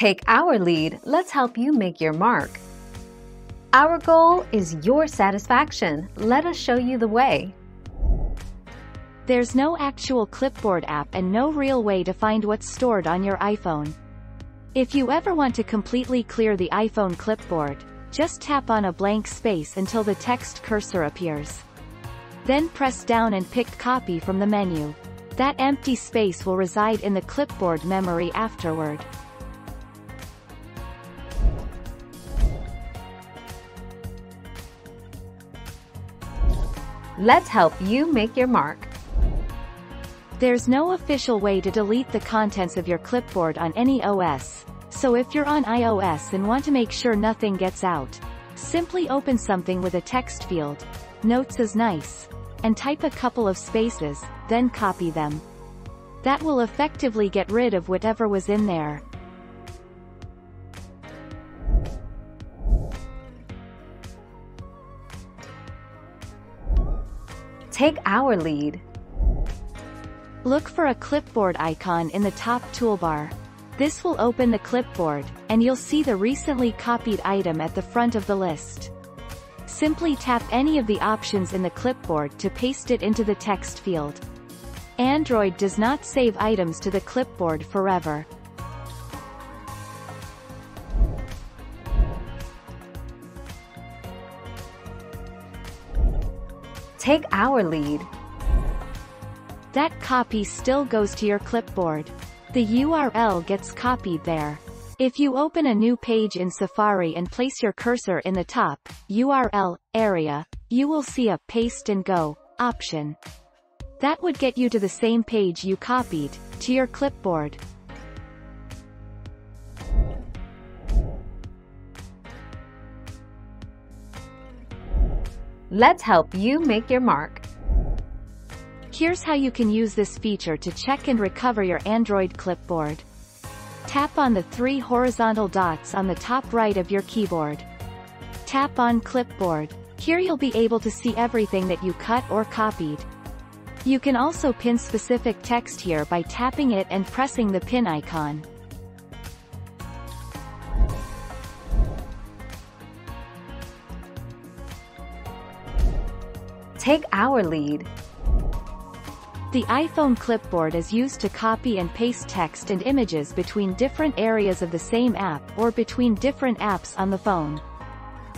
Take our lead, let's help you make your mark. Our goal is your satisfaction. Let us show you the way. There's no actual clipboard app and no real way to find what's stored on your iPhone. If you ever want to completely clear the iPhone clipboard, just tap on a blank space until the text cursor appears. Then press down and pick Copy from the menu. That empty space will reside in the clipboard memory afterward. Let's help you make your mark. There's no official way to delete the contents of your clipboard on any OS, so if you're on iOS and want to make sure nothing gets out, simply open something with a text field, notes is nice, and type a couple of spaces, then copy them. That will effectively get rid of whatever was in there. Take our lead. Look for a clipboard icon in the top toolbar. This will open the clipboard, and you'll see the recently copied item at the front of the list. Simply tap any of the options in the clipboard to paste it into the text field. Android does not save items to the clipboard forever. Take our lead. That copy still goes to your clipboard. The URL gets copied there. If you open a new page in Safari and place your cursor in the top URL area, you will see a Paste and Go option. That would get you to the same page you copied, to your clipboard. Let's help you make your mark. Here's how you can use this feature to check and recover your Android clipboard. Tap on the three horizontal dots on the top right of your keyboard. Tap on Clipboard. Here you'll be able to see everything that you cut or copied. You can also pin specific text here by tapping it and pressing the pin icon. Take our lead. The iPhone clipboard is used to copy and paste text and images between different areas of the same app or between different apps on the phone.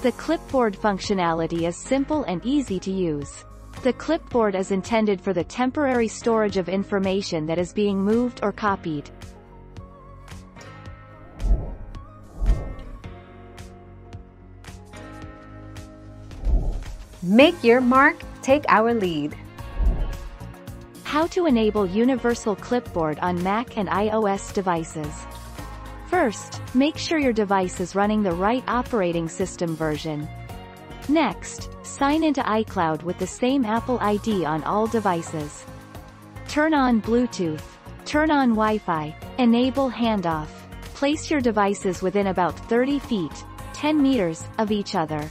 The clipboard functionality is simple and easy to use. The clipboard is intended for the temporary storage of information that is being moved or copied. Make your mark, take our lead. How to enable Universal Clipboard on Mac and iOS devices. First, make sure your device is running the right operating system version. Next, sign into iCloud with the same Apple ID on all devices. Turn on Bluetooth. Turn on Wi-Fi. Enable handoff. Place your devices within about 30 feet, 10 meters, of each other.